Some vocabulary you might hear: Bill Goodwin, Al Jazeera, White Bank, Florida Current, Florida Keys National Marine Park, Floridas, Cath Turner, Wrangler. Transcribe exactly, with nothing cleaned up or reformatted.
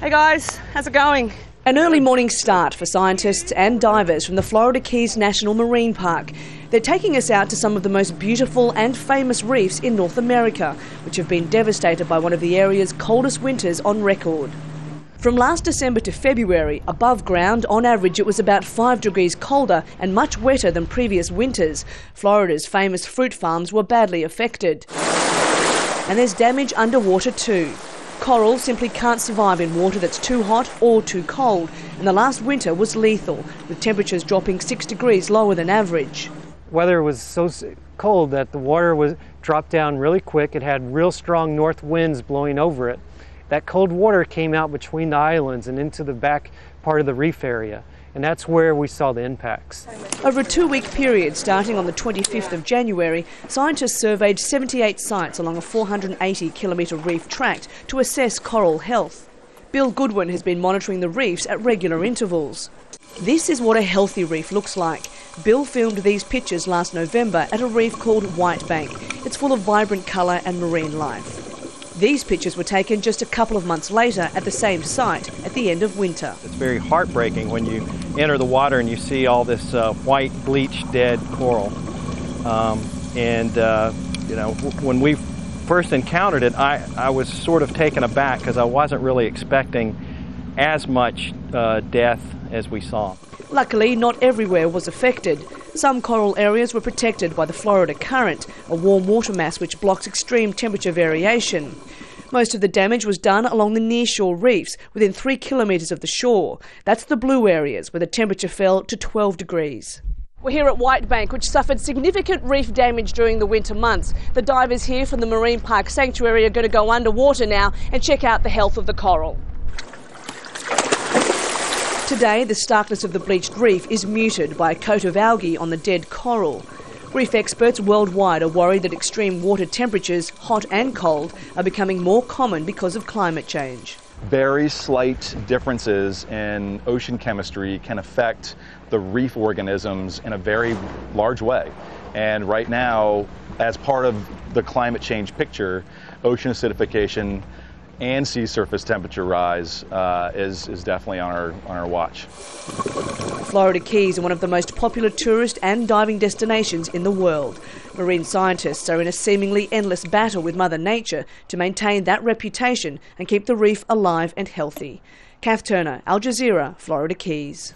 Hey guys, how's it going? An early morning start for scientists and divers from the Florida Keys National Marine Park. They're taking us out to some of the most beautiful and famous reefs in North America, which have been devastated by one of the area's coldest winters on record. From last December to February, above ground, on average it was about five degrees colder and much wetter than previous winters. Florida's famous fruit farms were badly affected. And there's damage underwater too. Coral simply can't survive in water that's too hot or too cold, and the last winter was lethal, with temperatures dropping six degrees lower than average. Weather was so cold that the water was dropped down really quick. It had real strong north winds blowing over it. That cold water came out between the islands and into the back part of the reef area, and that's where we saw the impacts. Over a two-week period starting on the twenty-fifth of January, scientists surveyed seventy-eight sites along a four hundred eighty kilometre reef tract to assess coral health. Bill Goodwin has been monitoring the reefs at regular intervals. This is what a healthy reef looks like. Bill filmed these pictures last November at a reef called White Bank. It's full of vibrant colour and marine life. These pictures were taken just a couple of months later at the same site at the end of winter. It's very heartbreaking when you enter the water and you see all this uh, white, bleached, dead coral. Um, and, uh, you know, when we first encountered it, I, I was sort of taken aback because I wasn't really expecting as much uh, death as we saw. Luckily, not everywhere was affected. Some coral areas were protected by the Florida Current, a warm water mass which blocks extreme temperature variation. Most of the damage was done along the nearshore reefs, within three kilometres of the shore. That's the blue areas, where the temperature fell to twelve degrees. We're here at White Bank, which suffered significant reef damage during the winter months. The divers here from the Marine Park Sanctuary are going to go underwater now and check out the health of the coral. Today, the starkness of the bleached reef is muted by a coat of algae on the dead coral. Reef experts worldwide are worried that extreme water temperatures, hot and cold, are becoming more common because of climate change. Very slight differences in ocean chemistry can affect the reef organisms in a very large way. And right now, as part of the climate change picture, ocean acidification and sea surface temperature rise uh, is, is definitely on our, on our watch. Florida Keys are one of the most popular tourist and diving destinations in the world. Marine scientists are in a seemingly endless battle with Mother Nature to maintain that reputation and keep the reef alive and healthy. Cath Turner, Al Jazeera, Florida Keys.